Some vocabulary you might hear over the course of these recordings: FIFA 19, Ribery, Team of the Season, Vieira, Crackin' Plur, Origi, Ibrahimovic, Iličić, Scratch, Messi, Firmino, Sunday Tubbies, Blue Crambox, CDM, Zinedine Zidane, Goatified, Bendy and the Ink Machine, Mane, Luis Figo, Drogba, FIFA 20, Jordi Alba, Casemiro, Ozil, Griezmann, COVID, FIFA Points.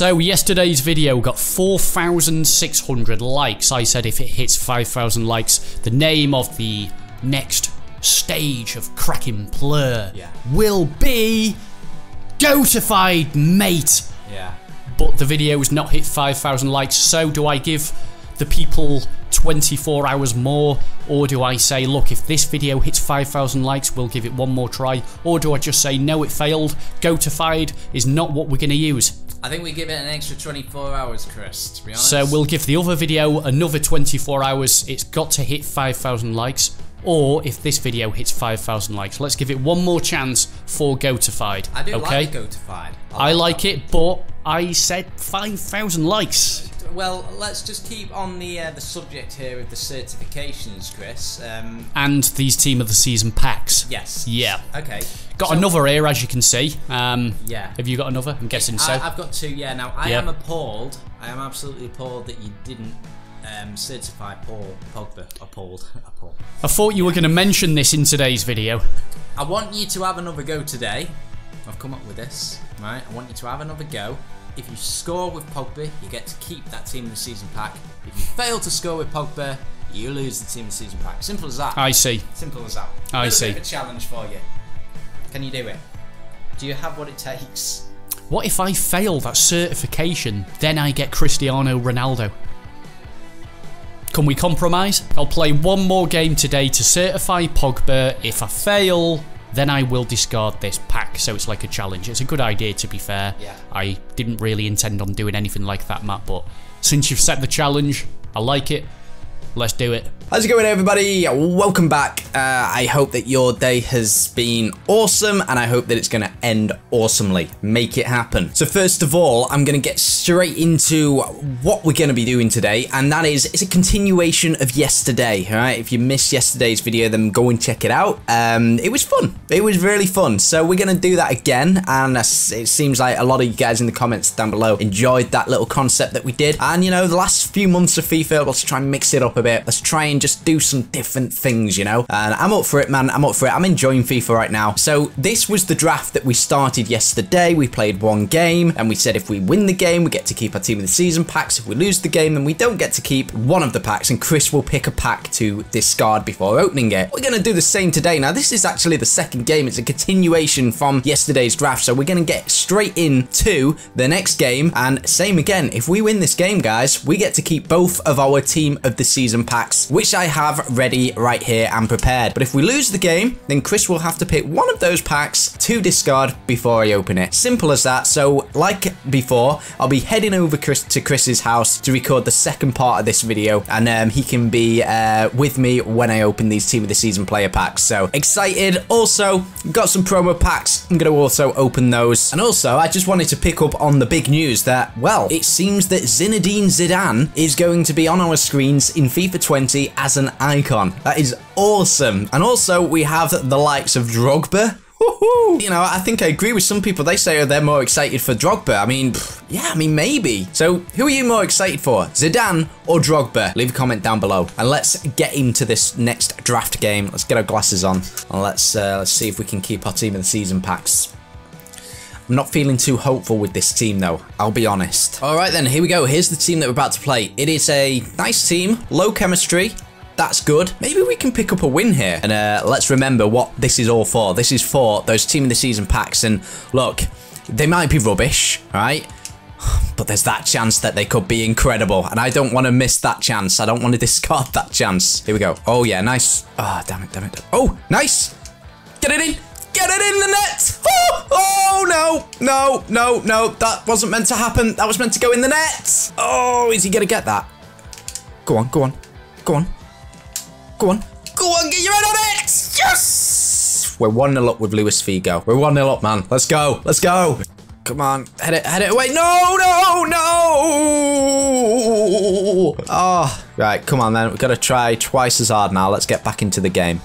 So yesterday's video got 4,600 likes. I said if it hits 5,000 likes, the name of the next stage of Crackin' Plur will be Goatified, mate. Yeah. But the video has not hit 5,000 likes, so do I give the people 24 hours more, or do I say, look, if this video hits 5,000 likes, we'll give it one more try, or do I just say, no, it failed, Goatified is not what we're going to use? I think we give it an extra 24 hours, Chris, to be honest. So we'll give the other video another 24 hours. It's got to hit 5,000 likes, or if this video hits 5,000 likes, let's give it one more chance for Goatified. I do like Goatified. I like it, but I said 5,000 likes. Well, let's just keep on the subject here of the certifications, Chris. And these Team of the Season packs. Yes. Yeah. Okay. Got another here, as you can see. Yeah. Have you got another? I'm guessing so. I've got two, yeah. Now, I am appalled. I am absolutely appalled that you didn't certify Paul Pogba. Appalled. Appalled. I thought you were going to mention this in today's video. I want you to have another go today. I've come up with this, right? I want you to have another go. If you score with Pogba, you get to keep that Team of the Season pack. If you fail to score with Pogba, you lose the Team of the Season pack. Simple as that. I see. Simple as that. I see. A bit of a challenge for you. Can you do it? Do you have what it takes? What if I fail that certification, then I get Cristiano Ronaldo? Can we compromise? I'll play one more game today to certify Pogba. If I fail, then I will discard this pack, so it's like a challenge. It's a good idea, to be fair. Yeah. I didn't really intend on doing anything like that, Matt, but since you've set the challenge, I like it. Let's do it. How's it going, everybody? Welcome back. I hope that your day has been awesome, and I hope that it's going to end awesomely. Make it happen. So first of all, I'm going to get straight into what we're going to be doing today, and that is, it's a continuation of yesterday, all right? If you missed yesterday's video, then go and check it out. It was fun. It was really fun. So we're going to do that again, and it seems like a lot of you guys in the comments down below enjoyed that little concept that we did. And, you know, the last few months of FIFA, let's try and mix it up a bit. Let's try and just do some different things, you know, and I'm up for it, man. I'm up for it. I'm enjoying FIFA right now. So this was the draft that we started yesterday. We played one game and we said if we win the game, we get to keep our Team of the Season packs. If we lose the game, then we don't get to keep one of the packs, and Chris will pick a pack to discard before opening it. We're going to do the same today. Now, this is actually the second game. It's a continuation from yesterday's draft, so we're going to get straight into the next game, and same again. If we win this game, guys, we get to keep both of our Team of the Season packs, which I have ready right here and prepared. But if we lose the game, then Chris will have to pick one of those packs to discard before I open it. Simple as that. So like before, I'll be heading over to Chris's house to record the second part of this video, and he can be with me when I open these Team of the Season player packs. So excited. Also got some promo packs. I'm going to also open those. And also I just wanted to pick up on the big news that, well, it seems that Zinedine Zidane is going to be on our screens in FIFA 20 as an icon. That is awesome. And also we have the likes of Drogba. Woohoo! You know, I think I agree with some people. They say, oh, they're more excited for Drogba. I mean, yeah, I mean, maybe. So, who are you more excited for? Zidane or Drogba? Leave a comment down below. And let's get into this next draft game. Let's get our glasses on. And let's see if we can keep our Team of the Season packs. I'm not feeling too hopeful with this team, though. I'll be honest. All right, then. Here we go. Here's the team that we're about to play. It is a nice team. Low chemistry. That's good. Maybe we can pick up a win here. And let's remember what this is all for. This is for those Team of the Season packs. And look, they might be rubbish, right? But there's that chance that they could be incredible. And I don't want to miss that chance. I don't want to discard that chance. Here we go. Oh, yeah. Nice. Ah, damn it, damn it. Oh, nice. Get it in. Get it in the net! Oh, oh no, no, no, no! That wasn't meant to happen. That was meant to go in the net. Oh, is he gonna get that? Go on, go on, go on, go on, go on! Get your head on it! Yes! We're 1-0 up with Luis Figo. We're 1-0 up, man. Let's go, let's go! Come on, head it away! No, no, no! Oh, right, come on then. We've got to try twice as hard now. Let's get back into the game.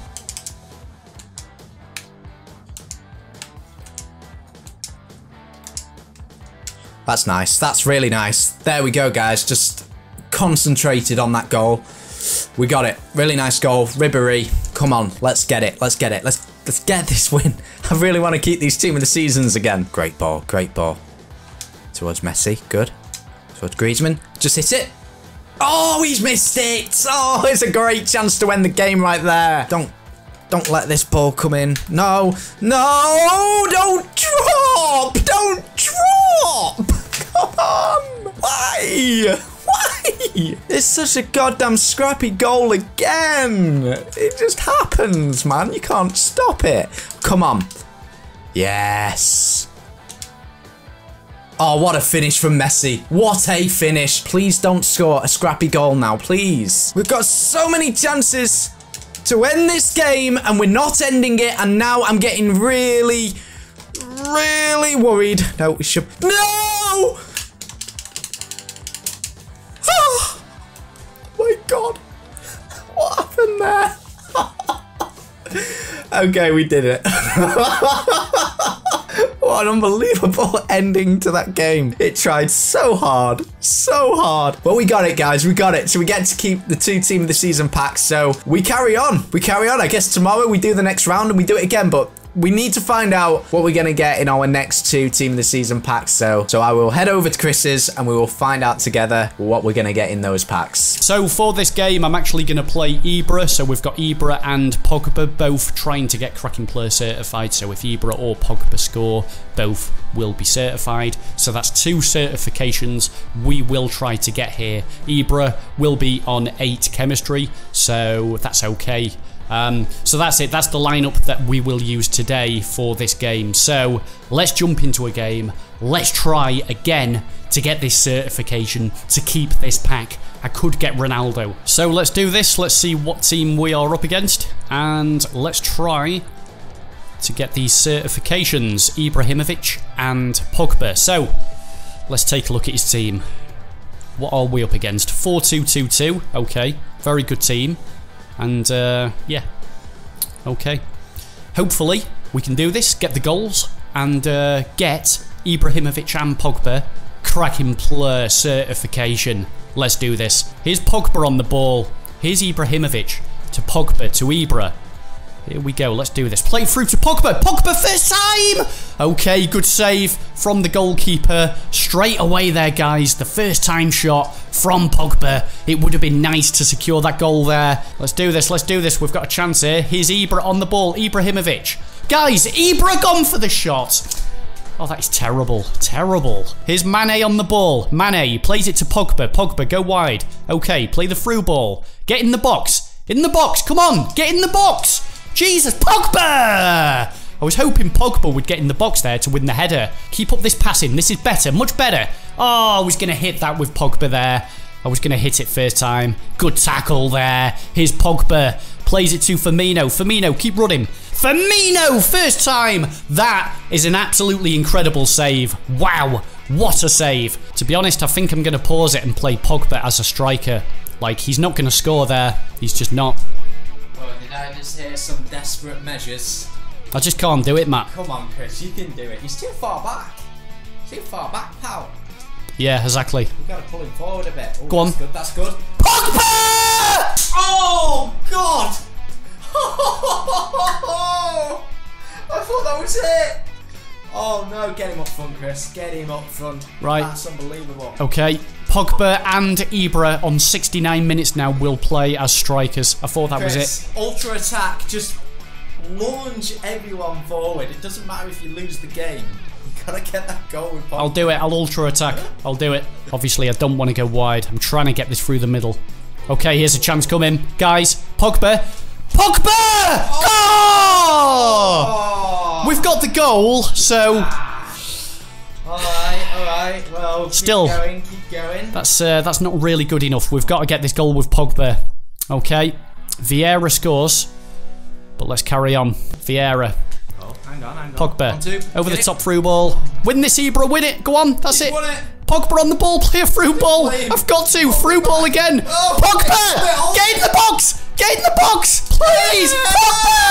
That's nice. That's really nice. There we go, guys. Just concentrated on that goal. We got it. Really nice goal. Ribery. Come on. Let's get it. Let's get it. Let's get this win. I really want to keep these Team of the Seasons again. Great ball. Great ball. Towards Messi. Good. Towards Griezmann. Just hit it. Oh, he's missed it. Oh, it's a great chance to end the game right there. Don't let this ball come in. No. No. Don't drop. Don't drop. Come on. Why? Why? It's such a goddamn scrappy goal again. It just happens, man. You can't stop it. Come on. Yes. Oh, what a finish from Messi. What a finish. Please don't score a scrappy goal now, please. We've got so many chances to end this game, and we're not ending it, and now I'm getting really, really worried. No, we should... No! Oh my God. What happened there? Okay, we did it. What an unbelievable ending to that game. It tried so hard, so hard. But we got it, guys. We got it. So we get to keep the 2 Team of the Season packs. So we carry on. We carry on. I guess tomorrow we do the next round and we do it again. But we need to find out what we're going to get in our next 2 Team of the Season packs. So I will head over to Chris's and we will find out together what we're going to get in those packs. So for this game, I'm actually going to play Ibra. So we've got Ibra and Pogba both trying to get Crackin' Plur certified. So if Ibra or Pogba score, both will be certified. So that's 2 certifications we will try to get here. Ibra will be on 8 chemistry. So that's okay. So that's it. That's the lineup that we will use today for this game. So let's jump into a game. Let's try again to get this certification, to keep this pack. I could get Ronaldo. So let's do this. Let's see what team we are up against. And let's try to get these certifications. Ibrahimovic and Pogba. So let's take a look at his team. What are we up against? 4-2-2-2. Okay. Very good team. And, yeah. Okay. Hopefully, we can do this, get the goals, and get Ibrahimovic and Pogba Crackin' Plur certification. Let's do this. Here's Pogba on the ball. Here's Ibrahimovic to Pogba to Ibra. Here we go. Let's do this. Play through to Pogba. Pogba first time! Okay, good save from the goalkeeper. Straight away there, guys. The first time shot from Pogba. It would have been nice to secure that goal there. Let's do this. Let's do this. We've got a chance here. Here's Ibra on the ball. Ibrahimovic. Guys, Ibra gone for the shot. Oh, that is terrible. Terrible. Here's Mane on the ball. Mane plays it to Pogba. Pogba, go wide. Okay, play the through ball. Get in the box. In the box. Come on. Get in the box. Jesus, Pogba! I was hoping Pogba would get in the box there to win the header. Keep up this passing. This is better, much better. Oh, I was going to hit that with Pogba there. I was going to hit it first time. Good tackle there. Here's Pogba. Plays it to Firmino. Firmino, keep running. Firmino, first time. That is an absolutely incredible save. Wow, what a save. To be honest, I think I'm going to pause it and play Pogba as a striker. Like, he's not going to score there. He's just not. I just hear some desperate measures. I just can't do it, Matt. Come on, Chris, you can do it. He's too far back. Too far back, pal. Yeah, exactly. We've got to pull him forward a bit. Ooh, go on. That's good, that's good. Pogba! Oh, God! I thought that was it. Oh, no, get him up front, Chris. Get him up front. Right. That's unbelievable. Okay. Pogba and Ibra on 69 minutes now will play as strikers. I thought that was it. Ultra attack, just launch everyone forward. It doesn't matter if you lose the game. You gotta get that goal with Pogba. I'll do it. I'll ultra attack. I'll do it. Obviously, I don't want to go wide. I'm trying to get this through the middle. Okay, here's a chance coming, guys. Pogba. Pogba! Oh! Goal! Oh! We've got the goal, so. Alright, well, keep going. That's not really good enough. We've got to get this goal with Pogba. Okay, Vieira scores, but let's carry on. Vieira. Oh, hang on. Pogba. Over the top through ball. Win this, Ibra, win it. Go on, that's it. Won it. Pogba on the ball, play a through ball. I've got to, through ball again. Oh, Pogba! Get in the box! Get in the box! Please! Yeah. Pogba!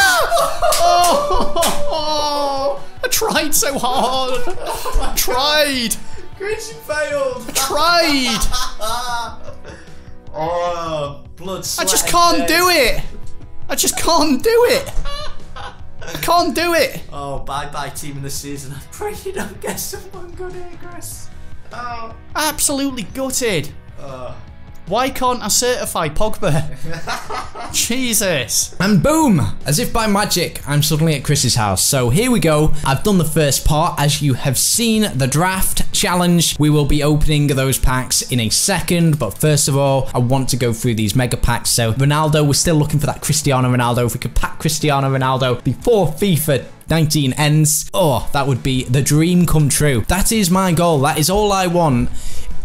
Oh. I tried so hard. I tried. Chris, you failed. I tried. Oh, blood, sweat, I just can't do it. I just can't do it. I can't do it. Oh, bye-bye, Team of the Season. I pray you don't get someone good here, Chris. Oh. Absolutely gutted. Why can't I certify Pogba? Jesus. And boom! As if by magic, I'm suddenly at Chris's house. So here we go. I've done the first part. As you have seen, the draft challenge. We will be opening those packs in a second. But first of all, I want to go through these mega packs. So Ronaldo, we're still looking for that Cristiano Ronaldo. If we could pack Cristiano Ronaldo before FIFA 19 ends, oh, that would be the dream come true. That is my goal. That is all I want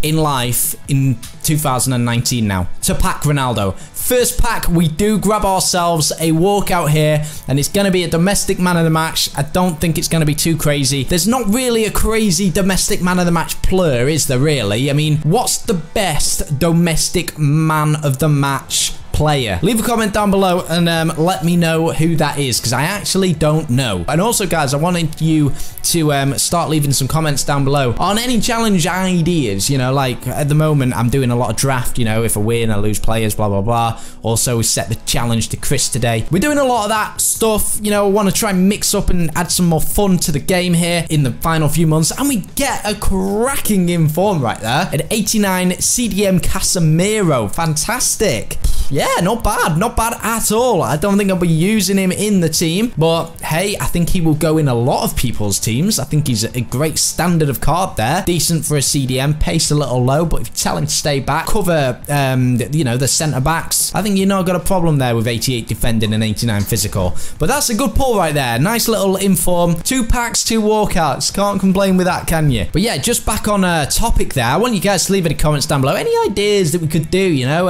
in life in 2019 now, to pack Ronaldo. First pack, we do grab ourselves a walkout here, and it's going to be a domestic man of the match. I don't think it's going to be too crazy. There's not really a crazy domestic man of the match plur, is there really? I mean, what's the best domestic man of the match player? Leave a comment down below and let me know who that is, because I actually don't know. And also, guys, I wanted you to start leaving some comments down below on any challenge ideas. You know, like at the moment I'm doing a lot of draft, you know, if I win I lose players, blah blah blah. Also, we set the challenge to Chris today. We're doing a lot of that stuff, you know. I want to try and mix up and add some more fun to the game here in the final few months. And we get a cracking inform right there at 89 CDM Casemiro. Fantastic. Yeah, not bad. Not bad at all. I don't think I'll be using him in the team, but hey, I think he will go in a lot of people's teams. I think he's a great standard of card there. Decent for a CDM. Pace a little low, but if you tell him to stay back, cover, you know, the centre-backs, I think you've not got a problem there with 88 defending and 89 physical. But that's a good pull right there. Nice little inform. 2 packs, 2 walkouts. Can't complain with that, can you? But yeah, just back on topic there. I want you guys to leave any comments down below. Any ideas that we could do, you know,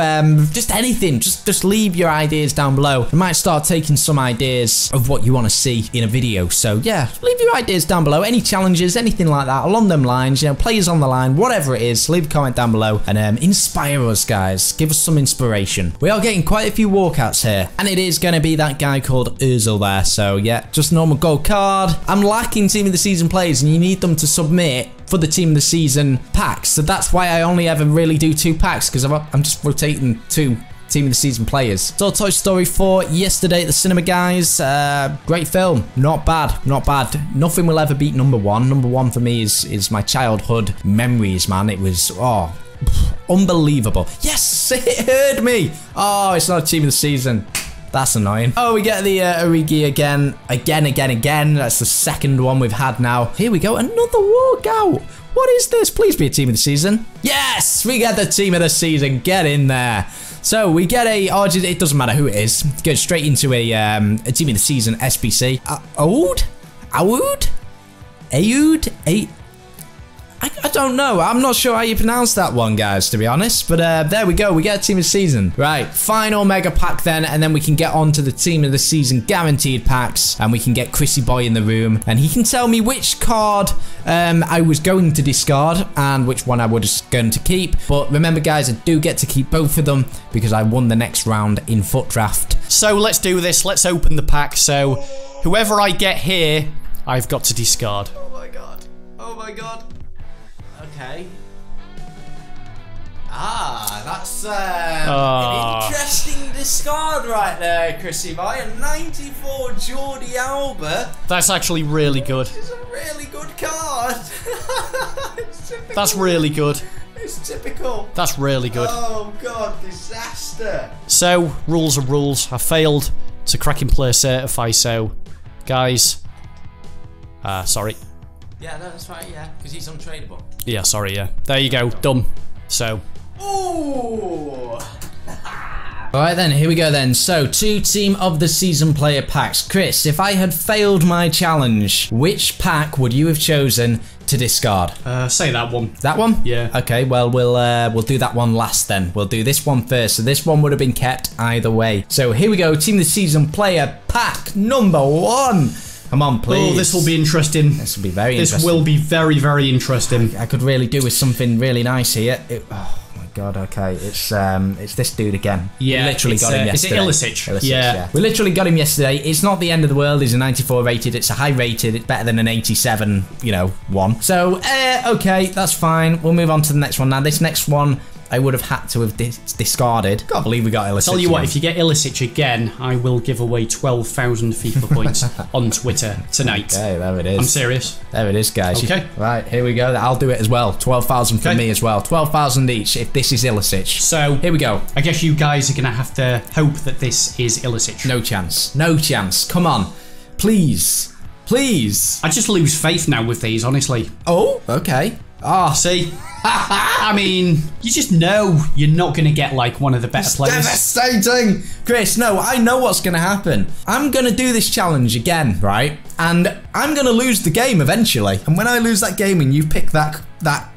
just anything. Just leave your ideas down below. I might start taking some ideas of what you want to see in a video. So yeah, leave your ideas down below. Any challenges, anything like that along them lines, you know, players on the line, whatever it is, leave a comment down below and inspire us, guys. Give us some inspiration. We are getting quite a few walkouts here, and it is going to be that guy called Ozil there. So yeah, just normal gold card. I'm lacking team of the season players, and you need them to submit for the team of the season packs. So that's why I only ever really do 2 packs, because I'm just rotating 2 team of the season players. So Toy Story 4 yesterday at the cinema, guys. Great film. Not bad. Not bad. Nothing will ever beat number one. Number one for me is my childhood memories, man. It was, oh, unbelievable. Yes, it heard me. Oh, it's not a team of the season. That's annoying. Oh, we get the Origi again. That's the second one we've had now. Here we go. Another walkout. What is this? Please be a team of the season. Yes, we get the team of the season. Get in there. So we get a Origi. It doesn't matter who it is. Goes straight into a team of the season SBC. I don't know. I'm not sure how you pronounce that one, guys, to be honest. But there we go. We get a team of the season. Right. Final mega pack then. And then we can get on to the team of the season guaranteed packs. And we can get Chrissy Boy in the room. And he can tell me which card I was going to discard and which one I was going to keep. But remember, guys, I do get to keep both of them because I won the next round in foot draft. So let's do this. Let's open the pack. So whoever I get here, I've got to discard. Oh, my God. Oh, my God. Okay. Ah, that's an interesting discard right there, Chrissy Boy. A 94 Jordi Alba. That's actually really good. It's a really good card. It's typical. That's really good. It's typical. That's really good. Oh, God, disaster. So, rules are rules. I failed to Crackin' Plur certify, so, guys, sorry. Yeah, no, that's right, yeah, because he's untradeable. Yeah, sorry, yeah. There you go, done. So. Ooh! Alright then, here we go then. So, 2 team of the season player packs. Chris, if I had failed my challenge, which pack would you have chosen to discard? Say that one. That one? Yeah. Okay, well, we'll do that one last then. We'll do this one first. So this one would have been kept either way. So here we go, team of the season player pack number 1. Come on, please. Oh, this will be interesting. This will be very interesting. This will be very, very interesting. I could really do with something really nice here. Oh, my God, okay. It's this dude again. Yeah. We literally got him yesterday. Is it Iličić? Yeah. We literally got him yesterday. It's not the end of the world. He's a 94 rated. It's a high rated. It's better than an 87, you know, one. So, okay, that's fine. We'll move on to the next one now. This next one I would have had to have discarded. Can't believe we got Iličić. Tell you what, if you get Iličić again, I will give away 12,000 FIFA points on Twitter tonight. Okay, there it is. I'm serious. There it is, guys. Okay. Right, here we go. I'll do it as well. 12,000 for me as well. 12,000 each if this is Iličić. So, here we go. I guess you guys are going to have to hope that this is Iličić. No chance. No chance. Come on. Please. Please. I just lose faith now with these, honestly. Oh, okay. Ah, oh, see? I mean, you just know you're not going to get, like, one of the best players. Devastating! Chris, no, I know what's going to happen. I'm going to do this challenge again, right? And I'm going to lose the game eventually. And when I lose that game and you pick that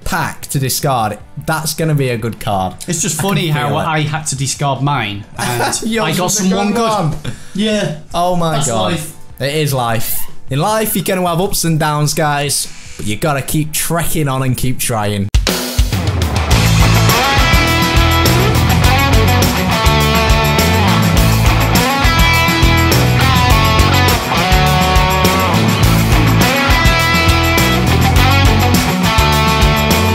pack to discard, that's going to be a good card. It's just funny how I had to discard mine. And I got someone good. Yeah. Oh, my God. That's life. It is life. In life, you're going to have ups and downs, guys. But you got to keep trekking on and keep trying.